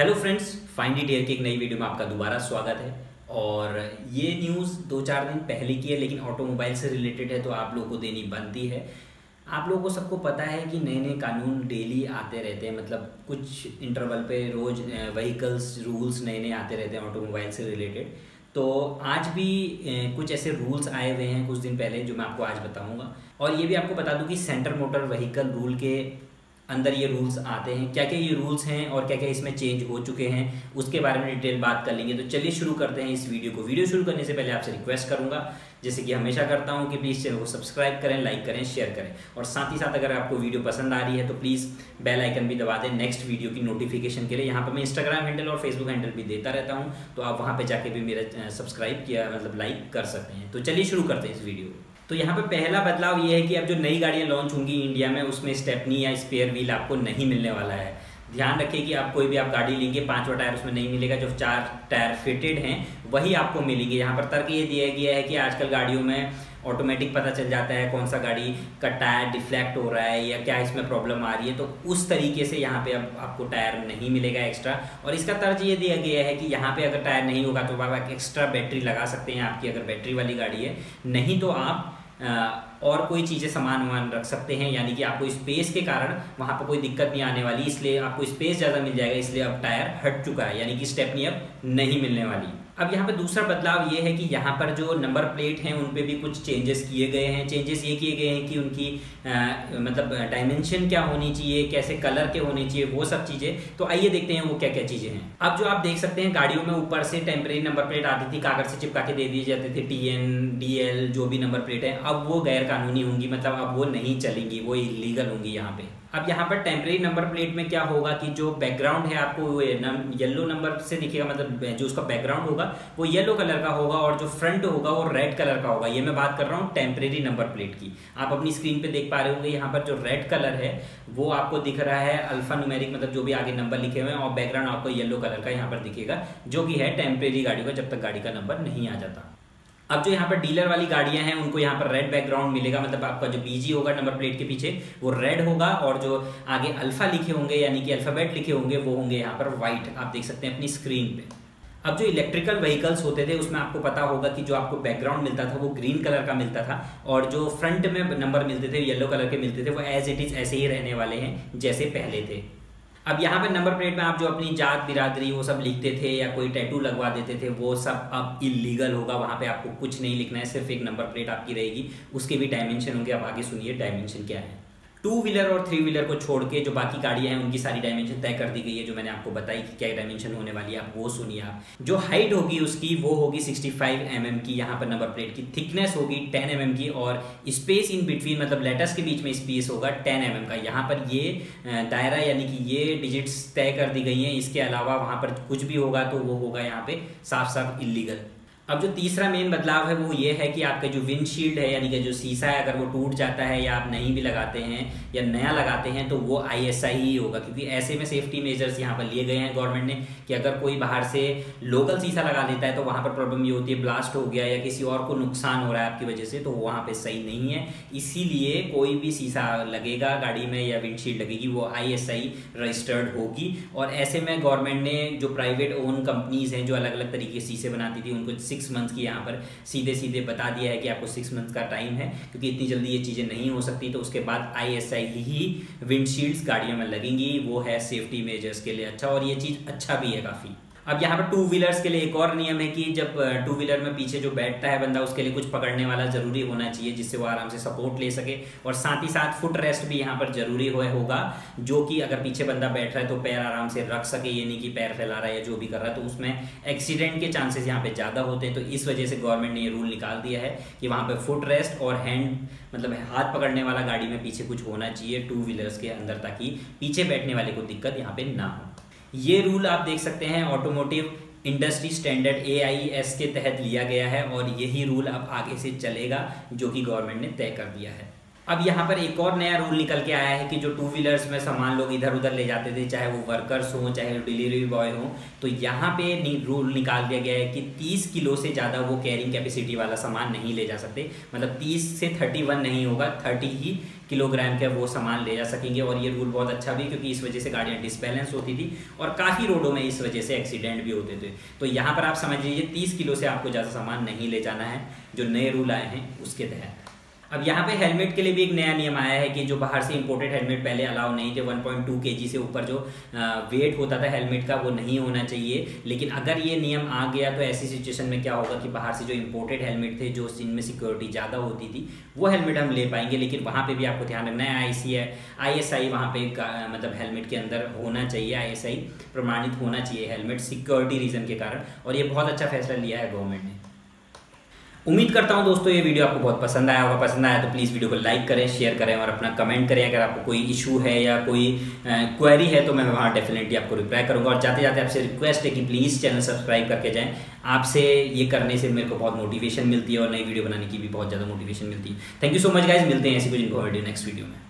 Hello friends, find it air की एक नई वीडियो में आपका दोबारा स्वागत है। और ये न्यूज़ 2-4 दिन पहले की है, लेकिन ऑटोमोबाइल से रिलेटेड है तो आप लोगों को देनी बनती है। आप लोगों को सबको पता है कि नए नए कानून डेली आते रहते हैं, मतलब कुछ इंटरवल पे रोज़ व्हीकल्स रूल्स नए नए आते रहते हैं ऑटोमोबाइल से रिलेटेड। तो आज भी कुछ ऐसे रूल्स आए हुए हैं कुछ दिन पहले जो मैं आपको आज बताऊँगा। और ये भी आपको बता दूँ कि सेंटर मोटर व्हीकल रूल के अंदर ये रूल्स आते हैं, क्या क्या ये रूल्स हैं और क्या क्या इसमें चेंज हो चुके हैं, उसके बारे में डिटेल बात कर लेंगे। तो चलिए शुरू करते हैं इस वीडियो को। वीडियो शुरू करने से पहले आपसे रिक्वेस्ट करूंगा, जैसे कि हमेशा करता हूं, कि प्लीज़ चैनल को सब्सक्राइब करें, लाइक करें, शेयर करें। और साथ ही साथ अगर आपको वीडियो पसंद आ रही है तो प्लीज़ बेल आइकन भी दबा दें नेक्स्ट वीडियो की नोटिफिकेशन के लिए। यहाँ पर मैं इंस्टाग्राम हैंडल और फेसबुक हैंडल भी देता रहता हूँ, तो आप वहाँ पर जाके भी मेरा सब्सक्राइब किया मतलब लाइक कर सकते हैं। तो चलिए शुरू करते हैं इस वीडियो को। तो यहाँ पर पहला बदलाव ये है कि अब जो नई गाड़ियाँ लॉन्च होंगी इंडिया में, उसमें स्टेपनी या स्पेयर व्हील आपको नहीं मिलने वाला है। ध्यान रखिए कि आप कोई भी आप गाड़ी लेंगे, 5वां टायर उसमें नहीं मिलेगा, जो 4 टायर फिटेड हैं वही आपको मिलेंगे। यहाँ पर तर्क ये दिया गया है कि आजकल गाड़ियों में ऑटोमेटिक पता चल जाता है कौन सा गाड़ी का टायर डिफ्लेक्ट हो रहा है या क्या इसमें प्रॉब्लम आ रही है, तो उस तरीके से यहाँ पे अब आपको टायर नहीं मिलेगा एक्स्ट्रा। और इसका तर्ज ये दिया गया है कि यहाँ पे अगर टायर नहीं होगा तो आप एक्स्ट्रा बैटरी लगा सकते हैं, आपकी अगर बैटरी वाली गाड़ी है, नहीं तो आप और कोई चीज़ें सामान रख सकते हैं। यानी कि आपको स्पेस के कारण वहाँ पर कोई दिक्कत नहीं आने वाली, इसलिए आपको स्पेस ज़्यादा मिल जाएगा, इसलिए अब टायर हट चुका है, यानी कि स्टेपनी अब नहीं मिलने वाली। अब यहाँ पर दूसरा बदलाव ये है कि यहाँ पर जो नंबर प्लेट हैं उन पे भी कुछ चेंजेस किए गए हैं। चेंजेस ये किए गए हैं कि उनकी मतलब डायमेंशन क्या होनी चाहिए, कैसे कलर के होने चाहिए, वो सब चीज़ें। तो आइए देखते हैं वो क्या क्या चीज़ें हैं। अब जो आप देख सकते हैं गाड़ियों में ऊपर से टेम्प्रेरी नंबर प्लेट आती थी, कागज़ से चिपका के दे दिए जाते थे, TN DL जो भी नंबर प्लेट है, अब वो गैरकानूनी होंगी, मतलब अब वो नहीं चलेंगी, वो इलीगल होंगी यहाँ पर। अब यहाँ पर टेम्प्रेरी नंबर प्लेट में क्या होगा कि जो बैकग्राउंड है आपको येलो नंबर से दिखेगा, मतलब जो उसका बैकग्राउंड होगा वो येलो कलर का होगा और जो फ्रंट होगा वो रेड कलर का होगा। ये मैं बात कर रहा हूँ टेम्प्रेरी नंबर प्लेट की। आप अपनी स्क्रीन पे देख पा रहे होंगे, यहाँ पर जो रेड कलर है वो आपको दिख रहा है अल्फान्यूमेरिक, मतलब जो भी आगे नंबर लिखे हुए हैं, और बैकग्राउंड आपको येलो कलर का यहाँ पर दिखेगा, जो कि है टेम्प्रेरी गाड़ी का, जब तक गाड़ी का नंबर नहीं आ जाता। अब जो यहाँ पर डीलर वाली गाड़ियाँ हैं उनको यहाँ पर रेड बैकग्राउंड मिलेगा, मतलब आपका जो BG होगा नंबर प्लेट के पीछे वो रेड होगा, और जो आगे अल्फ़ा लिखे होंगे यानी कि अल्फ़ाबेट लिखे होंगे वो होंगे यहाँ पर वाइट, आप देख सकते हैं अपनी स्क्रीन पे। अब जो इलेक्ट्रिकल व्हीकल्स होते थे उसमें आपको पता होगा कि जो आपको बैकग्राउंड मिलता था वो ग्रीन कलर का मिलता था, और जो फ्रंट में नंबर मिलते थे येलो कलर के मिलते थे, वो एज इट इज़ ऐसे ही रहने वाले हैं जैसे पहले थे। अब यहाँ पर नंबर प्लेट में आप जो अपनी जात बिरादरी वो सब लिखते थे या कोई टैटू लगवा देते थे, वो सब अब इलीगल होगा। वहाँ पे आपको कुछ नहीं लिखना है, सिर्फ एक नंबर प्लेट आपकी रहेगी, उसके भी डायमेंशन होंगे। आप आगे सुनिए डायमेंशन क्या है। 2 व्हीलर और 3 व्हीलर को छोड़ के जो बाकी गाड़ियाँ हैं उनकी सारी डायमेंशन तय कर दी गई है, जो मैंने आपको बताई कि क्या डायमेंशन होने वाली है, आप वो सुनिए। आप जो हाइट होगी उसकी वो होगी 65 mm की, यहाँ पर नंबर प्लेट की थिकनेस होगी 10 mm की, और स्पेस इन बिटवीन मतलब लेटर्स के बीच में स्पेस होगा 10 mm का। यहाँ पर ये दायरा यानी कि ये डिजिट्स तय कर दी गई हैं, इसके अलावा वहाँ पर कुछ भी होगा तो वो होगा यहाँ पर साफ साफ इलीगल। अब जो तीसरा मेन बदलाव है वो ये है कि आपका जो विंडशील्ड है यानी कि जो शीशा है, अगर वो टूट जाता है या आप नहीं भी लगाते हैं या नया लगाते हैं तो वो ISI ही होगा, क्योंकि ऐसे में सेफ्टी मेजर्स यहाँ पर लिए गए हैं गवर्नमेंट ने कि अगर कोई बाहर से लोकल शीशा लगा लेता है तो वहाँ पर प्रॉब्लम ये होती है ब्लास्ट हो गया या किसी और को नुकसान हो रहा है आपकी वजह से, तो वहाँ पर सही नहीं है। इसीलिए कोई भी शीशा लगेगा गाड़ी में या विंडशील्ड लगेगी वो ISI रजिस्टर्ड होगी। और ऐसे में गवर्नमेंट ने जो प्राइवेट ओन कंपनीज़ हैं जो अलग अलग तरीके शीशे बनाती थी उनको 6 मंथ की यहाँ पर सीधे बता दिया है कि आपको 6 मंथ का टाइम है, क्योंकि इतनी जल्दी ये चीज़ें नहीं हो सकती। तो उसके बाद ISI ही विंडशील्ड्स गाड़ियों में लगेंगी, वो है सेफ्टी मेजर्स के लिए अच्छा, और ये चीज़ अच्छा भी है काफ़ी। अब यहाँ पर 2 व्हीलर्स के लिए एक और नियम है कि जब 2 व्हीलर में पीछे जो बैठता है बंदा उसके लिए कुछ पकड़ने वाला ज़रूरी होना चाहिए, जिससे वो आराम से सपोर्ट ले सके, और साथ ही साथ फुट रेस्ट भी यहाँ पर जरूरी होगा, जो कि अगर पीछे बंदा बैठ रहा है तो पैर आराम से रख सके, ये नहीं कि पैर फैला रहा है या जो भी कर रहा है, तो उसमें एक्सीडेंट के चांसेस यहाँ पर ज़्यादा होते हैं। तो इस वजह से गवर्नमेंट ने ये रूल निकाल दिया है कि वहाँ पर फुट रेस्ट और हैंड मतलब हाथ पकड़ने वाला गाड़ी में पीछे कुछ होना चाहिए 2 व्हीलर्स के अंदर, ताकि पीछे बैठने वाले को दिक्कत यहाँ पर ना हो। ये रूल आप देख सकते हैं ऑटोमोटिव इंडस्ट्री स्टैंडर्ड AIS के तहत लिया गया है, और यही रूल अब आगे से चलेगा जो कि गवर्नमेंट ने तय कर दिया है। अब यहाँ पर एक और नया रूल निकल के आया है कि जो टू व्हीलर्स में सामान लोग इधर उधर ले जाते थे, चाहे वो वर्कर्स हों चाहे डिलीवरी बॉय हों, तो यहाँ पे रूल निकाल दिया गया है कि 30 किलो से ज़्यादा वो कैरिंग कैपेसिटी वाला सामान नहीं ले जा सकते। मतलब 30 से 31 नहीं होगा, 30 ही किलोग्राम का वो सामान ले जा सकेंगे। और ये रूल बहुत अच्छा भी, क्योंकि इस वजह से गाड़ियाँ डिसबैलेंस होती थी और काफ़ी रोडों में इस वजह से एक्सीडेंट भी होते थे। तो यहाँ पर आप समझ लीजिए 30 किलो से आपको ज़्यादा सामान नहीं ले जाना है, जो नए रूल आए हैं उसके तहत। अब यहाँ पे हेलमेट के लिए भी एक नया नियम आया है कि जो बाहर से इंपोर्टेड हेलमेट पहले अलाउ नहीं थे, 1.2 केजी से ऊपर जो वेट होता था हेलमेट का वो नहीं होना चाहिए। लेकिन अगर ये नियम आ गया तो ऐसी सिचुएशन में क्या होगा कि बाहर से जो इंपोर्टेड हेलमेट थे, जो जिनमें सिक्योरिटी ज़्यादा होती थी, वो हेलमेट हम ले पाएंगे। लेकिन वहाँ पे भी आपको ध्यान रखना है ISI वहाँ पे मतलब हेलमेट के अंदर होना चाहिए, ISI प्रमाणित होना चाहिए हेलमेट सिक्योरिटी रीज़न के कारण। और ये बहुत अच्छा फैसला लिया है गवर्नमेंट ने। उम्मीद करता हूं दोस्तों ये वीडियो आपको बहुत पसंद आया होगा। पसंद आया तो प्लीज़ वीडियो को लाइक करें, शेयर करें और अपना कमेंट करें। अगर आपको कोई इशू है या कोई क्वेरी है तो मैं वहाँ डेफिनेटली आपको रिप्लाई करूंगा। और जाते जाते आपसे रिक्वेस्ट है कि प्लीज़ चैनल सब्सक्राइब करके जाएं। आपसे ये करने से मेरे को बहुत मोटिवेशन मिलती है और नई वीडियो बनाने की भी बहुत ज़्यादा मोटिवेशन मिलती है। Thank you so much guys, मिलते हैं ऐसी कुछ इन्फॉर्मेटिव नेक्स्ट वीडियो में।